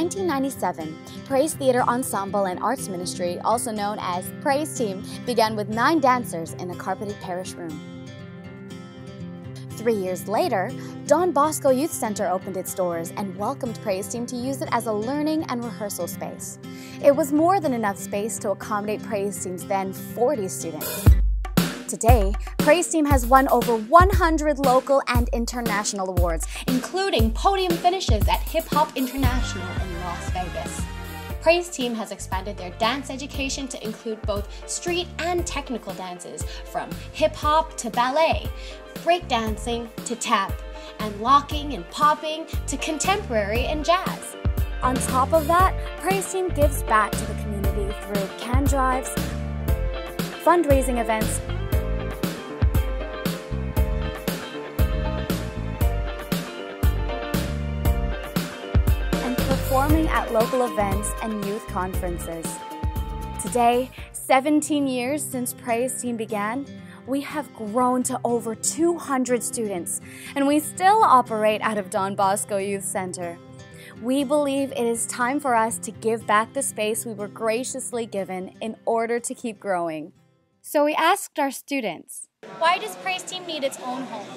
1997, Praise Theater Ensemble and Arts Ministry, also known as PraiseTEAM, began with 9 dancers in a carpeted parish room. 3 years later, Don Bosco Youth Center opened its doors and welcomed PraiseTEAM to use it as a learning and rehearsal space. It was more than enough space to accommodate PraiseTEAM's then 40 students. Today, PraiseTEAM has won over 100 local and international awards, including podium finishes at Hip Hop International in Las Vegas. PraiseTEAM has expanded their dance education to include both street and technical dances, from hip-hop to ballet, breakdancing to tap, and locking and popping to contemporary and jazz. On top of that, PraiseTEAM gives back to the community through can drives, fundraising events, performing at local events and youth conferences. Today, 17 years since PraiseTEAM began, we have grown to over 200 students, and we still operate out of Don Bosco Youth Center. We believe it is time for us to give back the space we were graciously given in order to keep growing. So we asked our students, why does PraiseTEAM need its own home?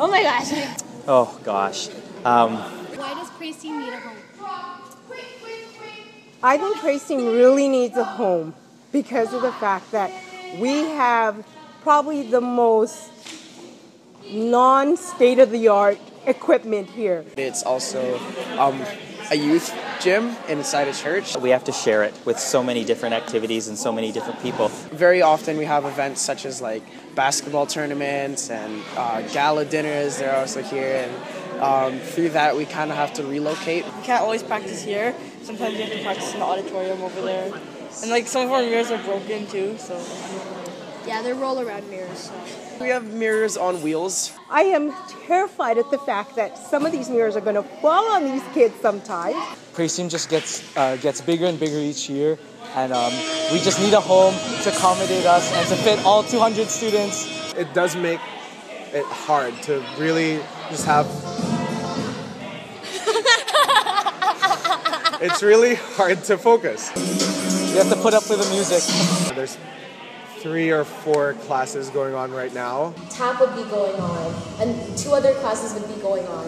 Oh my gosh. Oh gosh. Why does PraiseTEAM need a home? I think PraiseTEAM really needs a home because of the fact that we have probably the most non-state-of-the-art equipment here. It's also a youth gym inside a church. We have to share it with so many different activities and so many different people. Very often we have events such as like basketball tournaments and gala dinners. They're also here, and through that we kind of have to relocate. You can't always practice here. Sometimes you have to practice in the auditorium over there. And like some of our mirrors are broken too, so. Yeah, they're roll-around mirrors. So. We have mirrors on wheels. I am terrified at the fact that some of these mirrors are going to fall on these kids sometimes. PraiseTEAM just gets bigger and bigger each year, and we just need a home to accommodate us and to fit all 200 students. It does make it hard to really just have... It's really hard to focus. You have to put up with the music. There's 3 or 4 classes going on right now. Tap would be going on, and 2 other classes would be going on.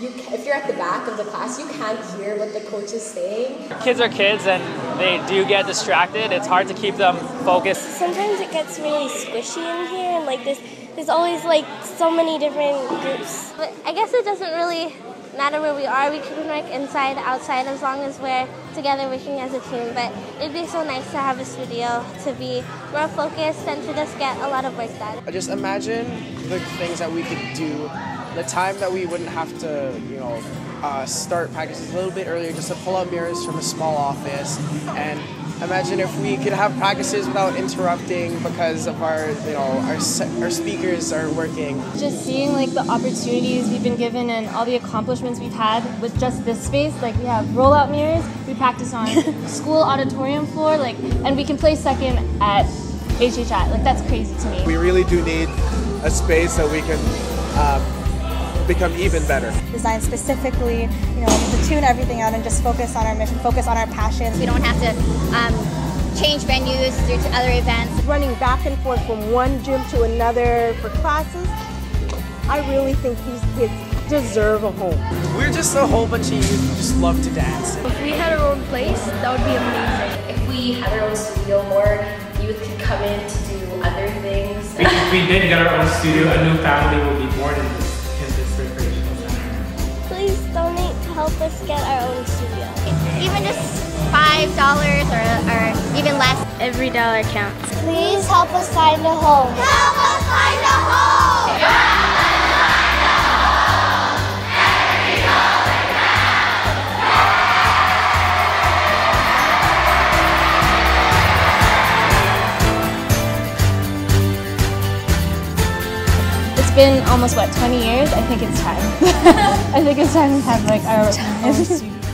If you're at the back of the class, you can't hear what the coach is saying. Kids are kids, and they do get distracted. It's hard to keep them focused. Sometimes it gets really squishy in here, and like there's always like so many different groups. But I guess it doesn't really matter where we are. We can work inside, outside, as long as we're together working as a team. But it'd be so nice to have a studio to be more focused and to just get a lot of work done. I just imagine the things that we could do, the time that we wouldn't have to, you know, start practices a little bit earlier, just to pull out mirrors from a small office. And imagine if we could have practices without interrupting because of our, you know, our speakers are working. Just seeing like the opportunities we've been given and all the accomplishments we've had with just this space. Like we have rollout mirrors, we practice on school auditorium floor, like, and we can play second at HHI. Like that's crazy to me. We really do need a space so we can become even better. Designed specifically, you know, to tune everything out and just focus on our mission, focus on our passions. We don't have to change venues through to other events. Running back and forth from one gym to another for classes, I really think these kids deserve a home. We're just a whole bunch of youth who just love to dance. If we had our own place, that would be amazing. If we had our own studio, more youth could come in to do other things. If we did get our own studio, a new family would be born in this. Please donate to help us get our own studio. Even just $5 or even less. Every dollar counts. Please help us find a home. Help us find a home! Yeah. It's been almost, what, 20 years? I think it's time. I think it's time to have like our own studio.